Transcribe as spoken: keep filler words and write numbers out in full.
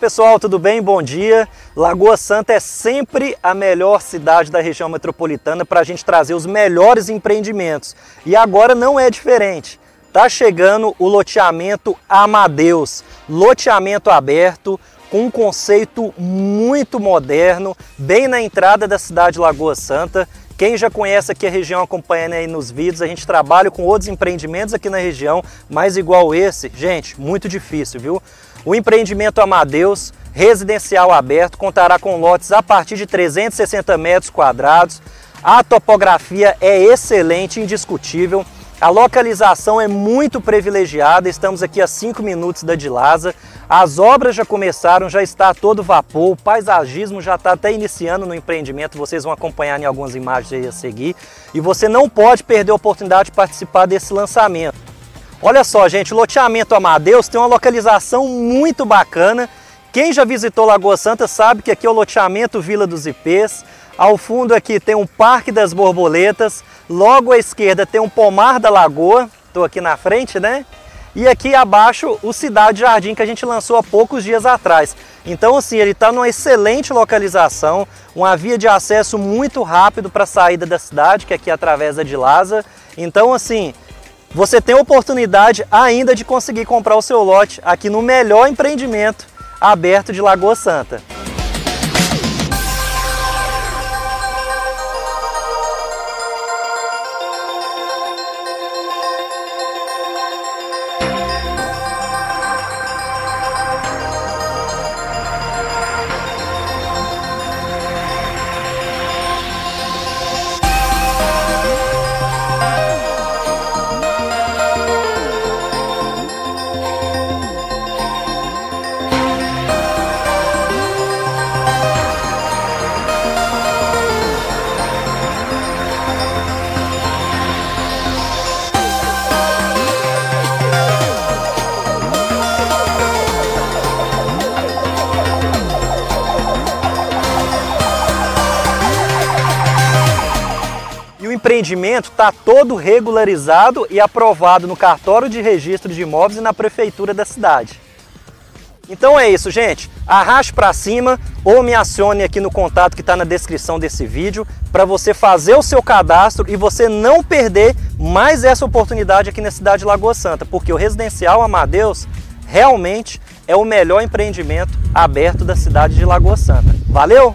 pessoal, tudo bem? Bom dia! Lagoa Santa é sempre a melhor cidade da região metropolitana para a gente trazer os melhores empreendimentos. E agora não é diferente. Tá chegando o loteamento Amadeus, loteamento aberto, com um conceito muito moderno, bem na entrada da cidade de Lagoa Santa. Quem já conhece aqui a região, acompanhando aí nos vídeos, a gente trabalha com outros empreendimentos aqui na região, mas igual esse, gente, muito difícil, viu? O empreendimento Amadeus, residencial aberto, contará com lotes a partir de trezentos e sessenta metros quadrados. A topografia é excelente, indiscutível. A localização é muito privilegiada, estamos aqui a cinco minutos da de Laza. As obras já começaram, já está a todo vapor, o paisagismo já está até iniciando no empreendimento, vocês vão acompanhar em algumas imagens aí a seguir. E você não pode perder a oportunidade de participar desse lançamento. Olha só, gente, o loteamento Amadeus tem uma localização muito bacana. Quem já visitou Lagoa Santa sabe que aqui é o loteamento Vila dos Ipês. Ao fundo aqui tem um Parque das Borboletas, logo à esquerda tem um Pomar da Lagoa, estou aqui na frente, né? E aqui abaixo o Cidade Jardim, que a gente lançou há poucos dias atrás. Então assim, ele está numa excelente localização, uma via de acesso muito rápido para a saída da cidade, que aqui é através da de Laza. Então assim, você tem a oportunidade ainda de conseguir comprar o seu lote aqui no melhor empreendimento aberto de Lagoa Santa. O empreendimento está todo regularizado e aprovado no cartório de registro de imóveis e na prefeitura da cidade. Então é isso, gente. Arraste para cima ou me acione aqui no contato que está na descrição desse vídeo para você fazer o seu cadastro e você não perder mais essa oportunidade aqui na cidade de Lagoa Santa, porque o residencial Amadeus realmente é o melhor empreendimento aberto da cidade de Lagoa Santa. Valeu!